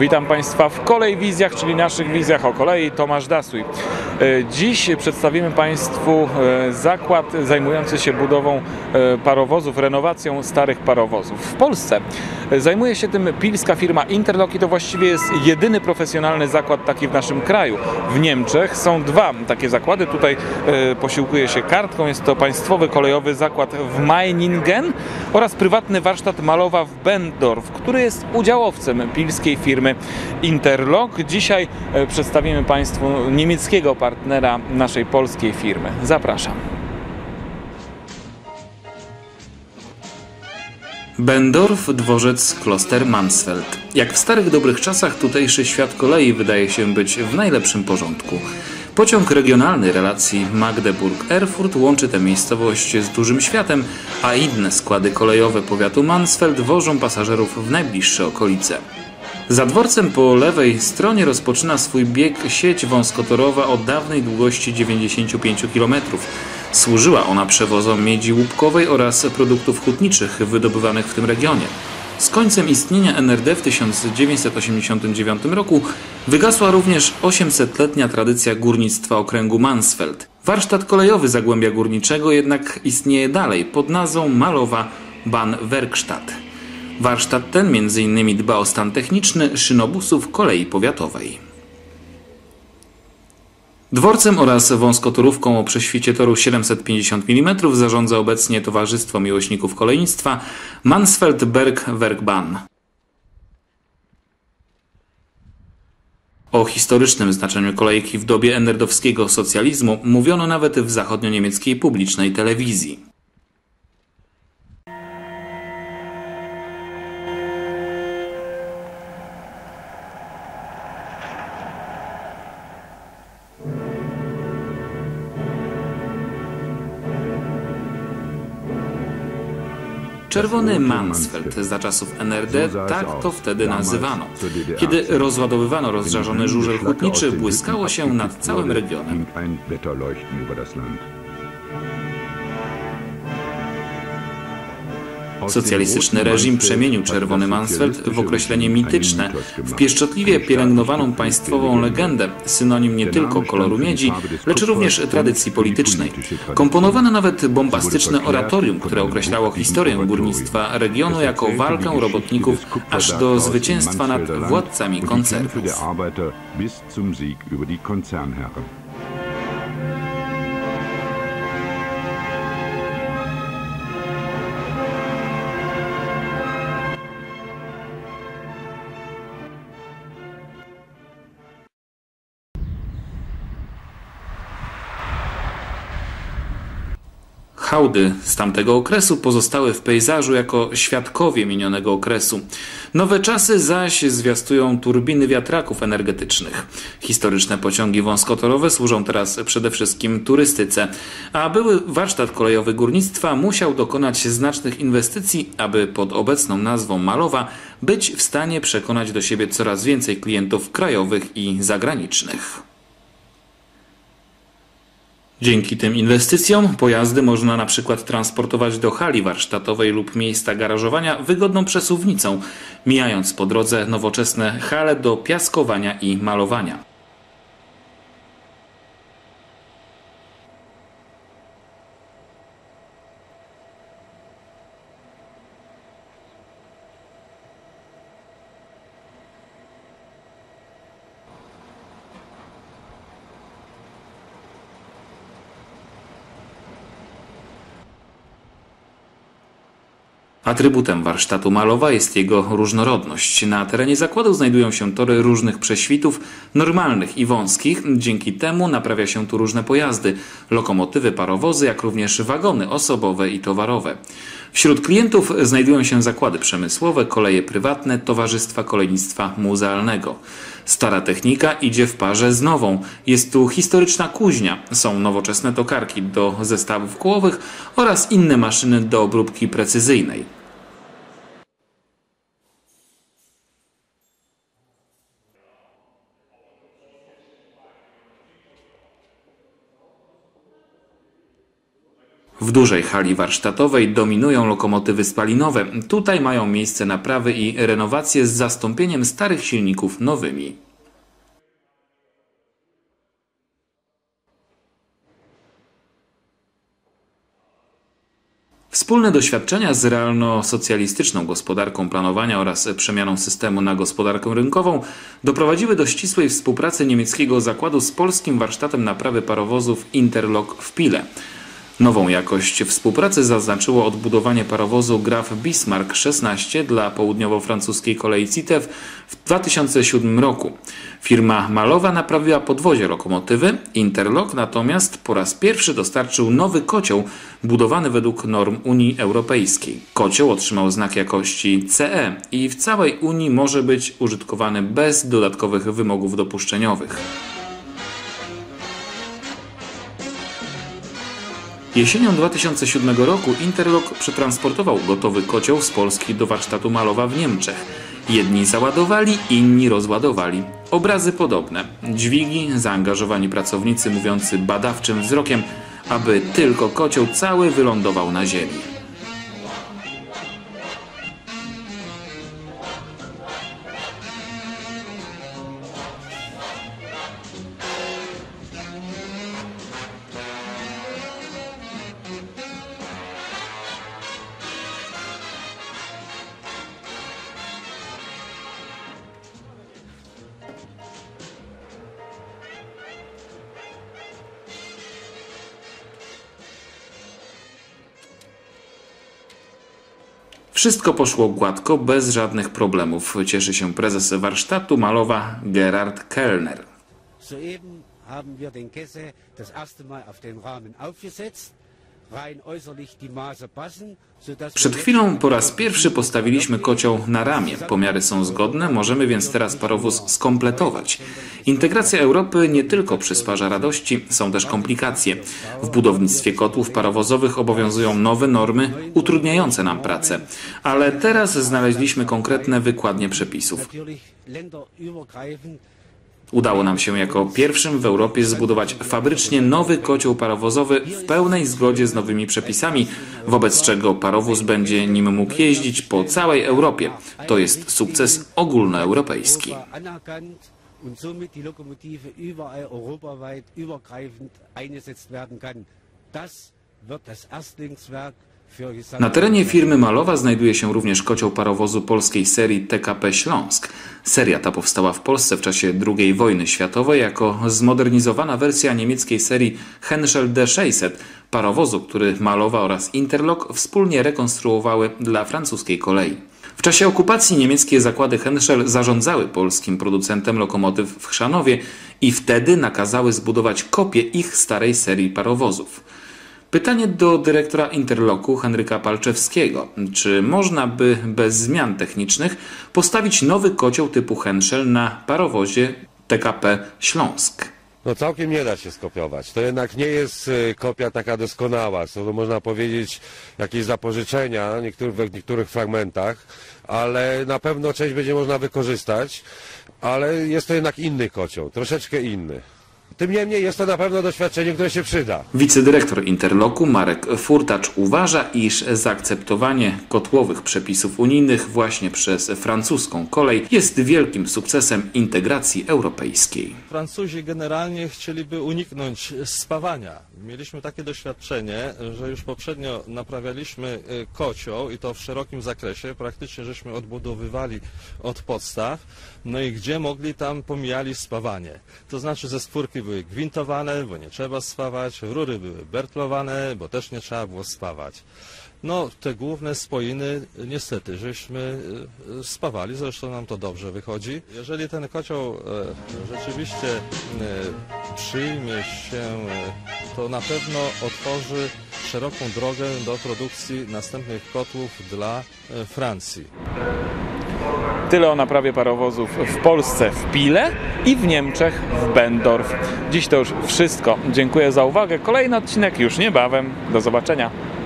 Witam Państwa w Kolejwizjach, czyli naszych wizjach o kolei. Tomasz Dasuj. Dziś przedstawimy Państwu zakład zajmujący się budową parowozów, renowacją starych parowozów. W Polsce zajmuje się tym pilska firma Interlok i to właściwie jest jedyny profesjonalny zakład taki w naszym kraju. W Niemczech są dwa takie zakłady. Tutaj posiłkuje się kartką. Jest to Państwowy Kolejowy Zakład w Meiningen oraz prywatny warsztat Malowa w Bendorf, który jest udziałowcem pilskiej firmy Interlok. Dzisiaj przedstawimy Państwu niemieckiego partnera naszej polskiej firmy. Zapraszam. Bendorf, dworzec Kloster Mansfeld. Jak w starych dobrych czasach tutejszy świat kolei wydaje się być w najlepszym porządku. Pociąg regionalny relacji Magdeburg-Erfurt łączy tę miejscowość z dużym światem, a inne składy kolejowe powiatu Mansfeld wożą pasażerów w najbliższe okolice. Za dworcem po lewej stronie rozpoczyna swój bieg sieć wąskotorowa o dawnej długości 95 km. Służyła ona przewozom miedzi łupkowej oraz produktów hutniczych wydobywanych w tym regionie. Z końcem istnienia NRD w 1989 roku wygasła również 800-letnia tradycja górnictwa okręgu Mansfeld. Warsztat kolejowy Zagłębia Górniczego jednak istnieje dalej pod nazwą Malowa Bahnwerkstatt. Warsztat ten m.in. dba o stan techniczny szynobusów kolei powiatowej. Dworcem oraz wąskotorówką o prześwicie toru 750 mm zarządza obecnie Towarzystwo Miłośników Kolejnictwa Mansfeld Bergwerkbahn. O historycznym znaczeniu kolejki w dobie enerdowskiego socjalizmu mówiono nawet w zachodnioniemieckiej publicznej telewizji. Czerwony Mansfeld za czasów NRD, tak to wtedy nazywano. Kiedy rozładowywano rozżarzony żużel hutniczy, błyskało się nad całym regionem. Socjalistyczny reżim przemienił Czerwony Mansfeld w określenie mityczne, w pieszczotliwie pielęgnowaną państwową legendę, synonim nie tylko koloru miedzi, lecz również tradycji politycznej. Komponowano nawet bombastyczne oratorium, które określało historię górnictwa regionu jako walkę robotników aż do zwycięstwa nad władcami koncernów. Hałdy z tamtego okresu pozostały w pejzażu jako świadkowie minionego okresu. Nowe czasy zaś zwiastują turbiny wiatraków energetycznych. Historyczne pociągi wąskotorowe służą teraz przede wszystkim turystyce, a były warsztat kolejowy górnictwa musiał dokonać znacznych inwestycji, aby pod obecną nazwą Malowa być w stanie przekonać do siebie coraz więcej klientów krajowych i zagranicznych. Dzięki tym inwestycjom pojazdy można na przykład transportować do hali warsztatowej lub miejsca garażowania wygodną przesuwnicą, mijając po drodze nowoczesne hale do piaskowania i malowania. Atrybutem warsztatu Malowa jest jego różnorodność. Na terenie zakładu znajdują się tory różnych prześwitów, normalnych i wąskich. Dzięki temu naprawia się tu różne pojazdy, lokomotywy, parowozy, jak również wagony osobowe i towarowe. Wśród klientów znajdują się zakłady przemysłowe, koleje prywatne, towarzystwa kolejnictwa muzealnego. Stara technika idzie w parze z nową. Jest tu historyczna kuźnia, są nowoczesne tokarki do zestawów kołowych oraz inne maszyny do obróbki precyzyjnej. W dużej hali warsztatowej dominują lokomotywy spalinowe. Tutaj mają miejsce naprawy i renowacje z zastąpieniem starych silników nowymi. Wspólne doświadczenia z realno-socjalistyczną gospodarką planowania oraz przemianą systemu na gospodarkę rynkową doprowadziły do ścisłej współpracy niemieckiego zakładu z polskim warsztatem naprawy parowozów Interlok w Pile. Nową jakość współpracy zaznaczyło odbudowanie parowozu Graf Bismarck 16 dla południowo-francuskiej kolei CITEF w 2007 roku. Firma Malowa naprawiła podwozie lokomotywy, Interlok natomiast po raz pierwszy dostarczył nowy kocioł budowany według norm Unii Europejskiej. Kocioł otrzymał znak jakości CE i w całej Unii może być użytkowany bez dodatkowych wymogów dopuszczeniowych. Jesienią 2007 roku Interlok przetransportował gotowy kocioł z Polski do warsztatu Malowa w Niemczech. Jedni załadowali, inni rozładowali. Obrazy podobne. Dźwigi, zaangażowani pracownicy mówiący badawczym wzrokiem, aby tylko kocioł cały wylądował na ziemi. Wszystko poszło gładko, bez żadnych problemów, cieszy się prezes warsztatu Malowa Gerard Kellner. Soeben haben wir den Kessel das erste Mal auf den Rahmen aufgesetzt. Przed chwilą po raz pierwszy postawiliśmy kocioł na ramię. Pomiary są zgodne, możemy więc teraz parowóz skompletować. Integracja Europy nie tylko przysparza radości, są też komplikacje. W budownictwie kotłów parowozowych obowiązują nowe normy utrudniające nam pracę. Ale teraz znaleźliśmy konkretne wykładnie przepisów. Udało nam się jako pierwszym w Europie zbudować fabrycznie nowy kocioł parowozowy w pełnej zgodzie z nowymi przepisami, wobec czego parowóz będzie nim mógł jeździć po całej Europie. To jest sukces ogólnoeuropejski. Na terenie firmy Malowa znajduje się również kocioł parowozu polskiej serii TKP Śląsk. Seria ta powstała w Polsce w czasie II wojny światowej jako zmodernizowana wersja niemieckiej serii Henschel D600, parowozu, który Malowa oraz Interlok wspólnie rekonstruowały dla francuskiej kolei. W czasie okupacji niemieckie zakłady Henschel zarządzały polskim producentem lokomotyw w Chrzanowie i wtedy nakazały zbudować kopię ich starej serii parowozów. Pytanie do dyrektora Interloku Henryka Palczewskiego. Czy można by bez zmian technicznych postawić nowy kocioł typu Henschel na parowozie TKP Śląsk? No całkiem nie da się skopiować. To jednak nie jest kopia taka doskonała. Są to, można powiedzieć, jakieś zapożyczenia w niektórych fragmentach, ale na pewno część będzie można wykorzystać, ale jest to jednak inny kocioł, troszeczkę inny. Tym niemniej jest to na pewno doświadczenie, które się przyda. Wicedyrektor Interloku Marek Furtacz uważa, iż zaakceptowanie kotłowych przepisów unijnych właśnie przez francuską kolej jest wielkim sukcesem integracji europejskiej. Francuzi generalnie chcieliby uniknąć spawania. Mieliśmy takie doświadczenie, że już poprzednio naprawialiśmy kocioł i to w szerokim zakresie. Praktycznie żeśmy odbudowywali od podstaw. No i gdzie mogli, tam pomijali spawanie. To znaczy ze stwórki były gwintowane, bo nie trzeba spawać, rury były bertlowane, bo też nie trzeba było spawać. No, te główne spojiny niestety żeśmy spawali, zresztą nam to dobrze wychodzi. Jeżeli ten kocioł rzeczywiście przyjmie się, to na pewno otworzy szeroką drogę do produkcji następnych kotłów dla Francji. Tyle o naprawie parowozów w Polsce w Pile i w Niemczech w Bendorf. Dziś to już wszystko. Dziękuję za uwagę. Kolejny odcinek już niebawem. Do zobaczenia.